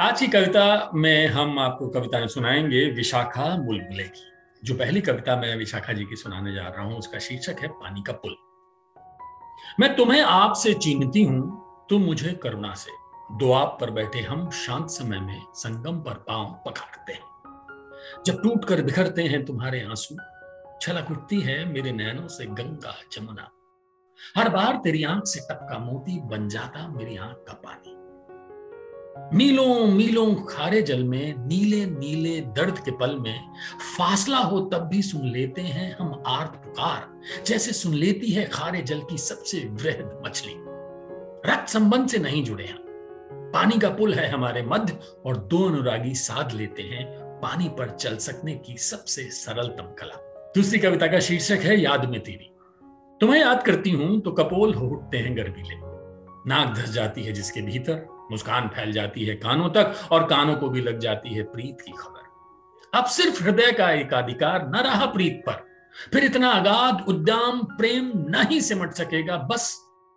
आज की कविता में हम आपको कविताएं सुनाएंगे विशाखा मुलमुले की। जो पहली कविता मैं विशाखा जी की सुनाने जा रहा हूं उसका शीर्षक है पानी का पुल। मैं तुम्हें आपसे चीनती हूं, तुम मुझे करुणा से। दुआब पर बैठे हम शांत समय में संगम पर पांव पखारते हैं। जब टूट कर बिखरते हैं तुम्हारे आंसू, छलक उठती है मेरे नैनों से गंगा जमुना। हर बार तेरी आंख से टपका मोती बन जाता मेरी आंख का पानी। मीलों मीलों खारे जल में नीले नीले दर्द के पल में फासला हो तब भी सुन लेते हैं हम आर्त पुकार, जैसे सुन लेती है खारे जल की सबसे वृहद मछली। रक्त संबंध से नहीं जुड़े हम, पानी का पुल है हमारे मध्य और दो अनुरागी साध लेते हैं पानी पर चल सकने की सबसे सरलतम कला। दूसरी कविता का शीर्षक है याद में तेरी। तुम्हें याद करती हूं तो कपोल हो उठते हैं गर्वीले। नाक धस जाती है जिसके भीतर, मुस्कान फैल जाती है कानों तक और कानों को भी लग जाती है प्रीत की खबर। अब सिर्फ हृदय का एकाधिकार न रहा प्रीत पर, फिर इतना अगाध उद्दाम प्रेम नहीं सिमट सकेगा बस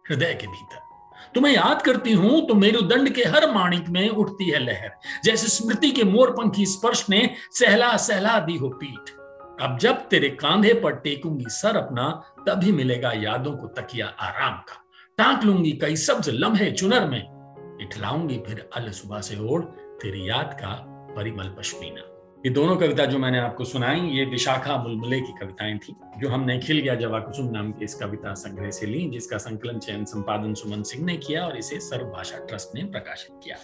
हृदय के भीतर। तुम्हें याद करती हूं तो मेरुदंड के हर माणिक में उठती है लहर, जैसे स्मृति के मोरपंखी स्पर्श ने सहला सहला दी हो पीठ। अब जब तेरे कांधे पर टेकूंगी सर अपना, तभी मिलेगा यादों को तकिया आराम का। टांक लूंगी कई सब्ज लम्हे चुनर में, इठलाऊंगी फिर अल सुबह से ओढ़ तेरी याद का परिमल पश्मीना। ये दोनों कविता जो मैंने आपको सुनाई ये विशाखा मुलमुले की कविताएं थी, जो हमने खिल गया जवाकुसुम नाम के इस कविता संग्रह से ली, जिसका संकलन चयन संपादन सुमन सिंह ने किया और इसे सर्वभाषा ट्रस्ट ने प्रकाशित किया।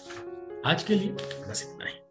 आज के लिए बस इतना ही।